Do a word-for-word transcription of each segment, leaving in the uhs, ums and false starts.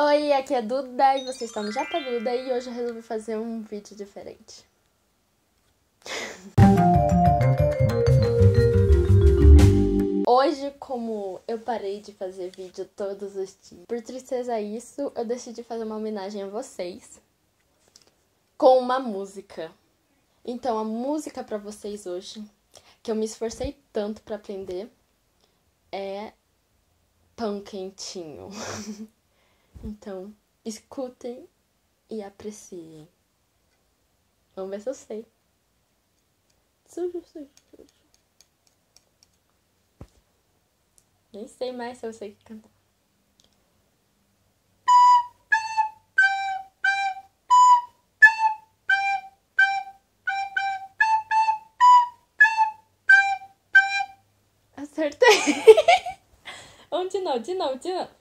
Oi, aqui é a Duda e vocês estão no Japa Duda e hoje eu resolvi fazer um vídeo diferente. Hoje, como eu parei de fazer vídeo todos os dias, por tristeza isso, eu decidi fazer uma homenagem a vocês com uma música. Então, a música pra vocês hoje, que eu me esforcei tanto pra aprender, é Pão Quentinho. Então, escutem e apreciem. Vamos ver se eu sei. Nem sei mais se eu sei cantar. Acertei! Vamos de novo, de novo, de novo.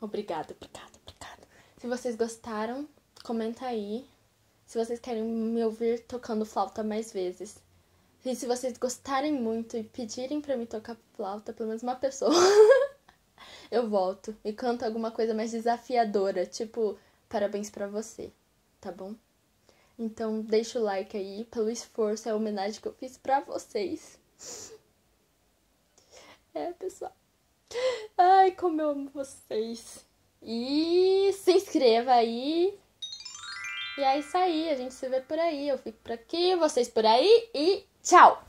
Obrigada, obrigada, obrigada. Se vocês gostaram, comenta aí. Se vocês querem me ouvir tocando flauta mais vezes. E se vocês gostarem muito e pedirem pra me tocar flauta, pelo menos uma pessoa, eu volto e canto alguma coisa mais desafiadora, tipo, parabéns pra você, tá bom? Então, deixa o like aí pelo esforço, é a homenagem que eu fiz pra vocês. É, pessoal. Ai, como eu amo vocês. E se inscreva aí. E é isso aí, a gente se vê por aí. Eu fico por aqui, vocês por aí. E tchau!